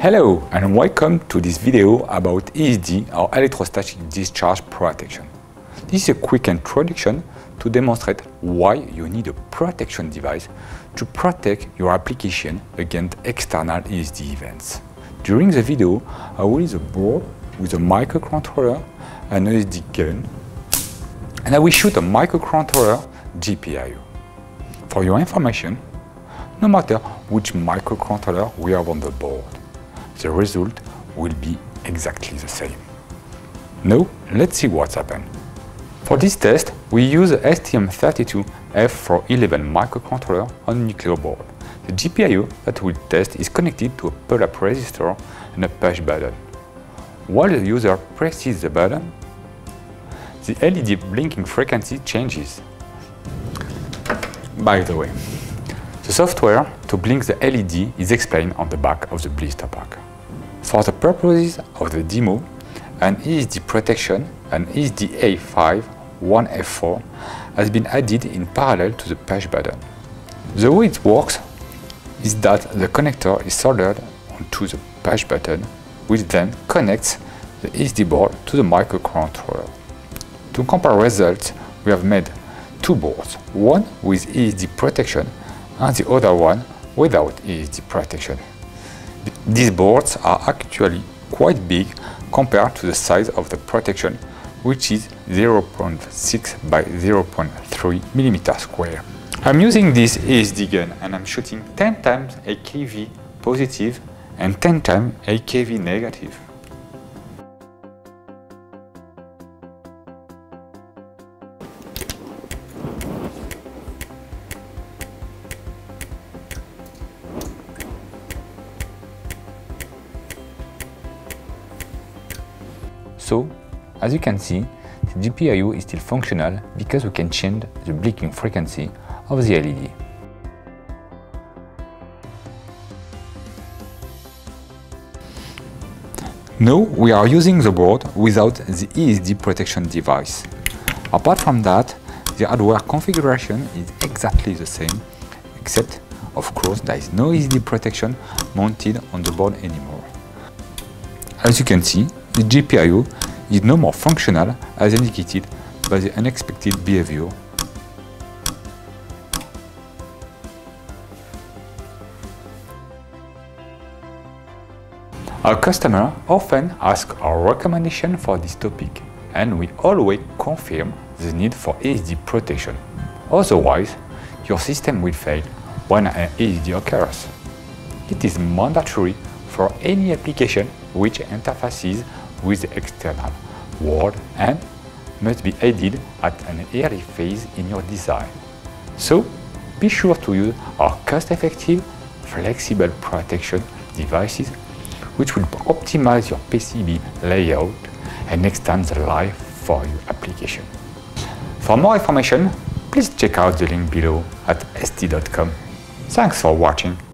Hello and welcome to this video about ESD, or electrostatic discharge protection. This is a quick introduction to demonstrate why you need a protection device to protect your application against external ESD events. During the video, I will use a board with a microcontroller, an ESD gun, and I will shoot a microcontroller GPIO. For your information, no matter which microcontroller we have on the board, the result will be exactly the same. Now, let's see what's happened. For this test, we use the STM32F411 microcontroller on Nucleo board. The GPIO that we test is connected to a pull-up resistor and a push button. While the user presses the button, the LED blinking frequency changes. By the way, the software to blink the LED is explained on the back of the blister pack. For the purposes of the demo, an ESD protection, an ESD A5-1-F4, has been added in parallel to the push button. The way it works is that the connector is soldered onto the push button, which then connects the ESD board to the microcontroller. To compare results, we have made two boards, one with ESD protection and the other one without ESD protection. These boards are actually quite big compared to the size of the protection, which is 0.6 by 0.3 millimeter square. I'm using this ESD gun and I'm shooting 10 times AKV positive and 10 times AKV negative. So, as you can see, the GPIO is still functional because we can change the blinking frequency of the LED. Now we are using the board without the ESD protection device. Apart from that, the hardware configuration is exactly the same, except, of course, there is no ESD protection mounted on the board anymore. As you can see, the GPIO is no more functional as indicated by the unexpected behavior. Our customer often ask our recommendation for this topic, and we always confirm the need for ESD protection. Otherwise, your system will fail when an ESD occurs. It is mandatory for any application which interfaces with the external world and must be added at an early phase in your design. So, be sure to use our cost-effective, flexible protection devices which will optimize your PCB layout and extend the life for your application. For more information, please check out the link below at st.com. Thanks for watching.